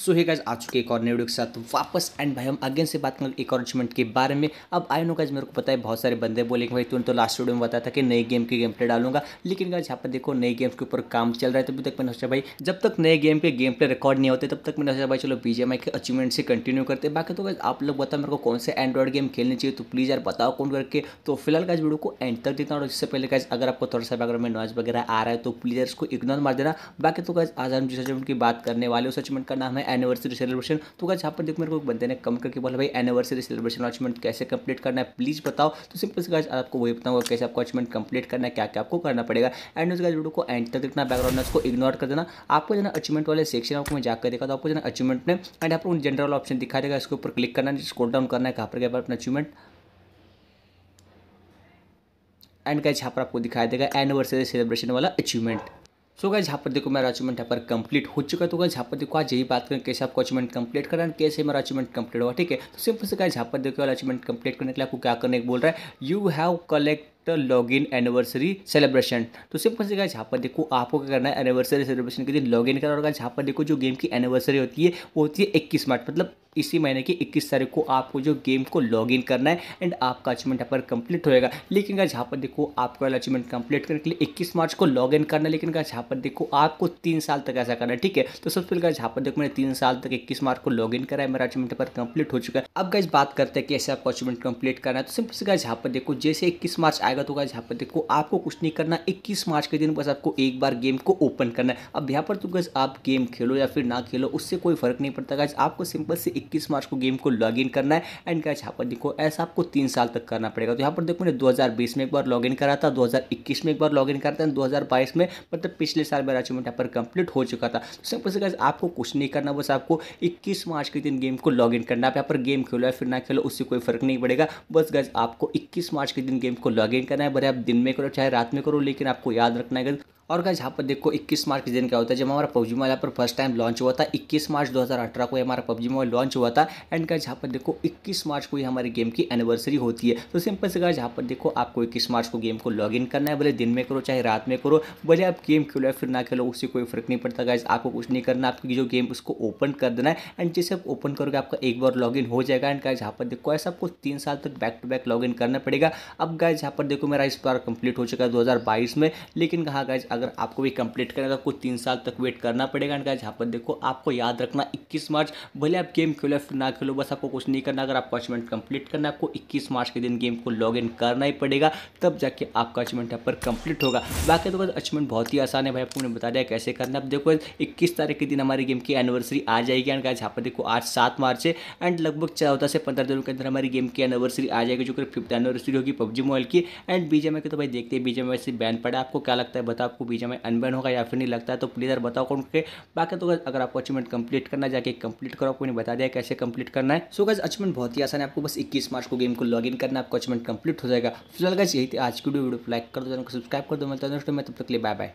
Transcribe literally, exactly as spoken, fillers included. सो hey guys, आ चुके एक और नए वीडियो के साथ वापस एंड भाई हम अगेन से बात करेंगे एक और अचीवमेंट के बारे में। अब आई नो गाइस, मेरे को पता है बहुत सारे बंदे बोलेंगे भाई तुमने तो लास्ट वीडियो में बताया था कि नई गेम की गेम प्ले डालूंगा, लेकिन गाइस यहाँ पर देखो नई गेम्स के ऊपर काम चल रहा है। तभी तक मैंने सोचा भाई जब तक नए गेम के गेम प्ले रिकॉर्ड नहीं होते तब तक मैंने सोचा भाई चलो बीजीएमआई के अचीवमेंट से कंटिन्यू करते। बाकी तो गाइस आप लोग बताओ मेरे को कौन से एंड्रॉइड गेम खेलने चाहिए, तो प्लीज़ यार बताओ कौन करके। तो फिलहाल गाइस वीडियो को एंड तक देखना, और इससे पहले गाइस अगर आपको थोड़ा सा बैकग्राउंड में नॉइज़ वगैरह आ रहा है तो प्लीज़ यार इसको इग्नोर मार देना। बाकी तो गाइस आज हम जिस अचीवमेंट की बात करने वाले उस अचीवमेंट का नाम है एनिवर्सरी सेलिब्रेशन। तो गाइस यहाँ पर देखो मेरे को एक बंदे ने कमेंट करके बोला भाई एनिवर्सरी सेलिब्रेशन अचीवमेंट कैसे कंप्लीट करना है प्लीज़ बताओ। तो सिंपल से गाइस आपको वही बताऊंगा कैसे आपको अचीवमेंट कंप्लीट करना है, क्या क्या आपको करना पड़ेगा। एंड उस गाइस वीडियो को एंड तक देखना, बैकग्राउंड नॉइज़ को इग्नोर कर देना। आपको जो अचीवमेंट वाले सेक्शन आपको मैं जाकर देखा तो आपको जो अचीवमेंट में एंड आपको जनरल ऑप्शन दिखा देगा, इसके ऊपर क्लिक करना, स्क्रॉल डाउन करना है कहाँ पर गया अपना अचीवमेंट। एंड गाइस यहाँ पर आपको दिखाई देगा एनिवर्सरी सेलिब्रेशन वाला अचीवमेंट। सो गाइस यहाँ पर देखो मेरा अचीवमेंट यहाँ पर कंप्लीट हो चुका है। तो गाइस यहाँ पर देखो आज यही बात करें कैसे आपको अचीवमेंट कंप्लीट करना है, कैसे मेरा अचीवमेंट कंप्लीट हुआ, ठीक है। तो सिंपल से गाइस यहाँ पर देखो अचीवमेंट कंप्लीट करने के लिए आपको क्या करने को बोल रहा है, you have collect log in anniversary celebration. तो सिंपल से गाइस यहाँ पर देखो आपको क्या करना है, एनिवर्सरी सेलिब्रेशन के दिन लॉग इन करना होगा। यहाँ पर देखो जो गेम की एनिवर्सरी होती है वो होती है इक्कीस मार्च, मतलब इसी महीने की इक्कीस तारीख को आपको जो गेम को लॉग इन करना है एंड आपका अचीवमेंट यहाँ पर कंप्लीट होएगा। लेकिन गाइस यहाँ पर देखो आपको अचीवमेंट कंप्लीट करने के लिए इक्कीस मार्च को लॉग इन करना है, लेकिन गाइस यहाँ पर देखो आपको तीन साल तक ऐसा करना है, ठीक है। तो सबसे पहले गाइस यहाँ पर देखो मैंने तीन साल तक इक्कीस मार्च को लॉग इन करा है, मेरा अचीवमेंट यहाँ पर कंप्लीट हो चुका है। अब गाइस बात करते हैं कि ऐसे आपको अचीवमेंट कंप्लीट करना है। तो सिंपल से गाइस यहाँ पर देखो जैसे इक्कीस मार्च आएगा तो गाइस यहाँ पर देखो आपको कुछ नहीं करना, इक्कीस मार्च के दिन बस आपको एक बार गेम को ओपन करना है। अब यहाँ पर तो गाइस आप गेम खेलो या फिर ना खेलो उससे कोई फर्क नहीं पड़ता, गाइस आपको सिंपल से इक्कीस मार्च को गेम को लॉगिन करना है। एंड गाइस यहाँ पर देखो ऐसा आपको तीन साल तक करना पड़ेगा। तो यहाँ पर देखो मैंने दो हज़ार बीस में एक बार लॉगिन करा था, दो हज़ार इक्कीस में एक बार लॉगिन करा था, दो हज़ार बाईस में, मतलब पिछले साल मेरा अचीवमेंट यहाँ पर कंप्लीट हो चुका था। तो सिंपल से गाइस आपको कुछ नहीं करना, बस आपको इक्कीस मार्च के दिन गेम को लॉगिन करना। आप यहाँ पर गेम खेलो या फिर ना खेलो उससे कोई फर्क नहीं पड़ेगा, बस गाइस आपको इक्कीस मार्च के दिन गेम को लॉगिन करना है। भले आप दिन में करो चाहे रात में करो, लेकिन आपको याद रखना है। और गाइस यहाँ पर देखो इक्कीस मार्च के दिन क्या होता है, जब हमारा पबजी मोबाइल यहाँ पर फर्स्ट टाइम लॉन्च हुआ था इक्कीस मार्च दो हज़ार अठारह को हमारा पबजी मोबाइल लॉन्च हुआ था। एंड गाइस यहाँ पर देखो इक्कीस मार्च को ही हमारी गेम की एनिवर्सरी होती है। तो सिंपल से गाइस यहाँ पर देखो आपको इक्कीस मार्च को गेम को लॉगिन करना है, भले दिन में करो चाहे रात में करो, भले आप गेम खेलो या फिर ना खेलो उससे कोई फर्क नहीं पड़ता। गाइस आपको कुछ नहीं करना, आपकी जो गेम उसको ओपन कर देना है। एंड जैसे आप ओपन करोगे आपका एक बार लॉगिन हो जाएगा। एंड गाइस यहाँ पर देखो ऐसा आपको तीन साल तक बैक टू बैक लॉगिन करना पड़ेगा। अब गाइस यहाँ पर देखो मेरा इस बार कंप्लीट हो चुका है दो हज़ार बाईस में, लेकिन कहा गाइस अगर आपको भी कंप्लीट करना है तो कुछ तीन साल तक वेट करना पड़ेगा। एंड गाइस यहाँ पर देखो आपको याद रखना इक्कीस मार्च, भले आप गेम खेलो फिर ना खेलो, बस आपको कुछ नहीं करना। अगर आपको अचीवमेंट कंप्लीट करना है आपको इक्कीस मार्च के दिन गेम को लॉगिन करना ही पड़ेगा, तब जाके आपका अचीवमेंट यहाँ पर कंप्लीट होगा। बाकी तो बस अचीवमेंट बहुत ही आसान है भाई, आपको मैंने बता दिया कैसे करना है। अब देखो इक्कीस तारीख के दिन हमारी गेम की एनिवर्सरी आ जाएगी। एंड गाइस यहाँ पर देखो आज सात मार्च है एंड लगभग चौदह से पंद्रह दिनों के अंदर हमारी गेम की एनिवर्सरी आ जाएगी, जो कि फिफ्थ एनिवर्सरी होगी पबजी मोबाइल की। एंड बीजीएमआई की तो भाई देखते हैं बीजीएमआई से बैन पड़ा, आपको क्या लगता है बताओ, आपको बीजीएमआई अनबैन होगा या फिर नहीं लगता है, तो प्लीज़ यार बताओ कौन के। बाकी तो अगर आपको अचीवमेंट कंप्लीट करना जाके कंप्लीट करो, आपको नहीं बता दिया कैसे कंप्लीट करना है। सो गाइस अचीवमेंट बहुत ही आसान है, आपको बस इक्कीस मार्च को गेम को लॉगिन करना, आपका अचीवमेंट कंप्लीट हो जाएगा। फिलहाल गाइस यही थी आज की वीडियो वीडियो लाइक कर दो, चैनल को सब्सक्राइब कर दो, मिलता है नेक्स्ट वीडियो में, तब तक के लिए बाय बाय।